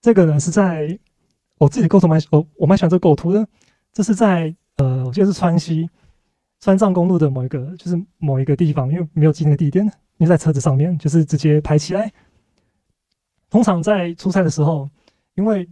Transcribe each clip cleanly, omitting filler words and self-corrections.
这个呢是在我自己的构图我蛮喜欢这个构图的。这是在我记得是川藏公路的某一个地方，因为没有记那个地点，因为在车子上面就是直接拍起来。通常在出差的时候，因为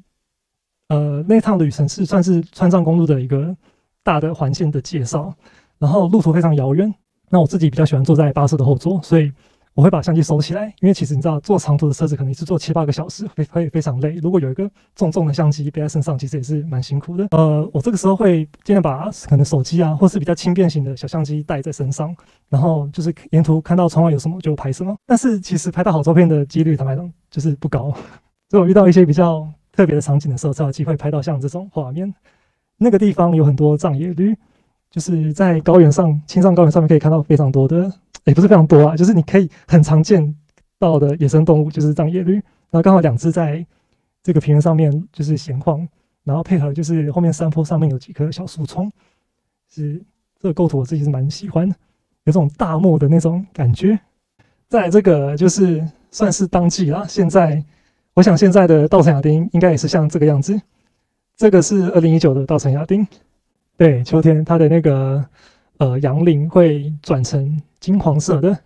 那趟旅程是算是川藏公路的一个大的环线的介绍，然后路途非常遥远。那我自己比较喜欢坐在巴士的后座，所以我会把相机收起来，因为其实你知道，坐长途的车子可能一次坐7、8个小时，会非常累。如果有一个重重的相机背在身上，其实也是蛮辛苦的。我这个时候会尽量把可能手机啊，或是比较轻便型的小相机带在身上，然后就是沿途看到窗外有什么就拍什么。但是其实拍到好照片的几率，坦白讲就是不高。所以我遇到一些比较特别的场景的时候，才有机会拍到像这种画面。那个地方有很多藏野驴。就是在高原上，青藏高原上面可以看到非常多的，也不是非常多啊，就是你可以很常见到的野生动物，就是藏野驴。然后刚好2只在这个平原上面就是闲晃，然后配合就是后面山坡上面有几棵小树丛，是这个构图我自己是蛮喜欢的，有种大漠的那种感觉。再来这个就是算是当季啦，现在我想现在的稻城亚丁应该也是像这个样子。这个是2019的稻城亚丁。对，秋天它的那个杨林会转成金黄色的。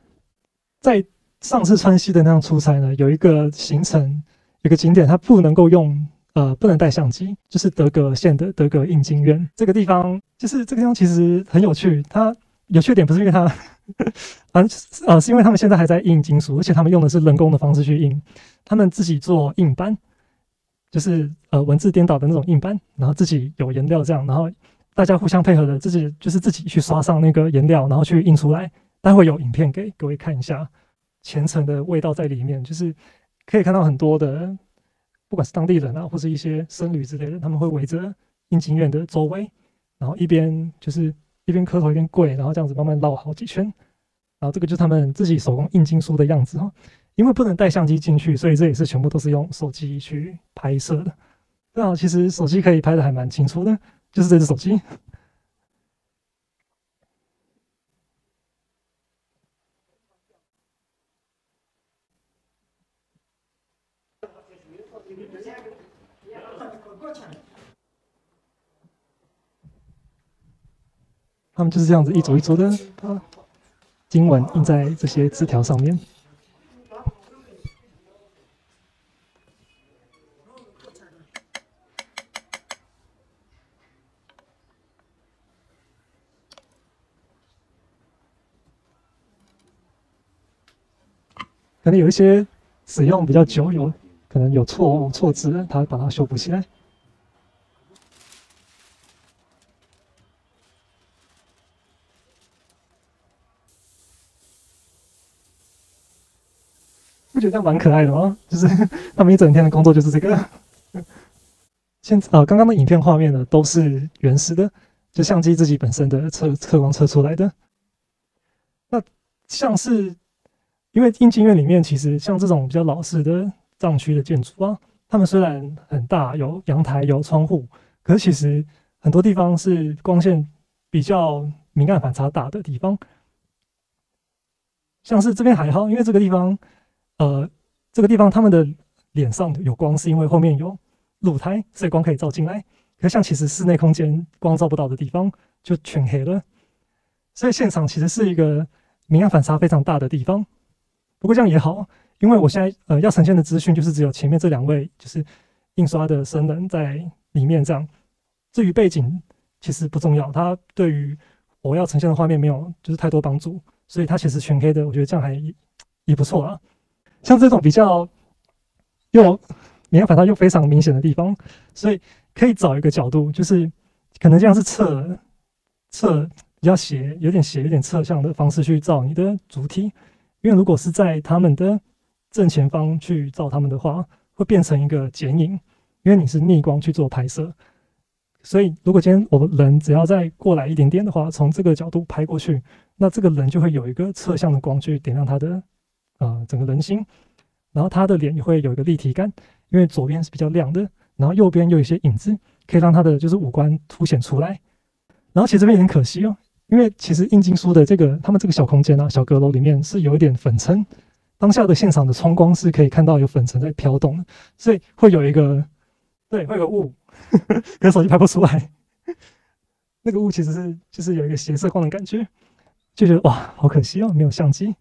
在上次川西的那趟出差呢，有一个行程，有个景点它不能够用不能带相机，就是德格县的德格印经院。这个地方就是这个地方其实很有趣，它有趣点不是因为它是因为他们现在还在印金属，而且他们用的是人工的方式去印，他们自己做印版，就是文字颠倒的那种印版，然后自己有颜料这样，然后大家互相配合的，自己去刷上那个颜料，然后去印出来。待会有影片给各位看一下，虔诚的味道在里面，就是可以看到很多的，不管是当地人啊，或是一些僧侣之类的，他们会围着印经院的周围，然后一边磕头一边跪，然后这样子慢慢绕好几圈。然后这个就是他们自己手工印经书的样子哈。因为不能带相机进去，所以这也是全部都是用手机去拍摄的。对啊，其实手机可以拍的还蛮清楚的。就是这只手机，他们就是这样子一组一组的把经文印在这些枝条上面。可能有一些使用比较久，可能有错字，它把它修补起来。不觉得这样蛮可爱的吗？就是他们一整天的工作就是这个。刚刚的影片画面呢，都是原始的，就相机自己本身的测光测出来的。那像是。因为印经院里面，其实像这种比较老式的藏区的建筑啊，他们虽然很大，有阳台、有窗户，可是其实很多地方是光线比较明暗反差大的地方。像是这边还好，因为这个地方他们的脸上有光，是因为后面有露台，所以光可以照进来。可是像其实室内空间光照不到的地方，就全黑了。所以现场其实是一个明暗反差非常大的地方。不过这样也好，因为我现在要呈现的资讯就是只有前面这2位就是印刷的僧人在里面这样。至于背景其实不重要，它对于我要呈现的画面没有就是太多帮助，所以它其实全黑的，我觉得这样也不错啊。像这种比较又明暗反差又非常明显的地方，所以可以找一个角度，就是可能这样是侧比较斜，有点侧向的方式去照你的主体。因为如果是在他们的正前方去照他们的话，会变成一个剪影，因为你是逆光去做拍摄。所以如果今天我们人只要再过来一点点的话，从这个角度拍过去，那这个人就会有一个侧向的光去点亮他的整个人形，然后他的脸也会有一个立体感，因为左边是比较亮的，然后右边又有一些影子，可以让他的就是五官凸显出来。然后其实这边有点可惜哦。因为其实印经书的他们这个小空间啊，小阁楼里面是有一点粉尘，当下的现场的冲光是可以看到有粉尘在飘动的，所以会有一个雾，可是手机拍不出来。那个雾其实是就是有一个斜射光的感觉，就觉得哇，好可惜哦，没有相机。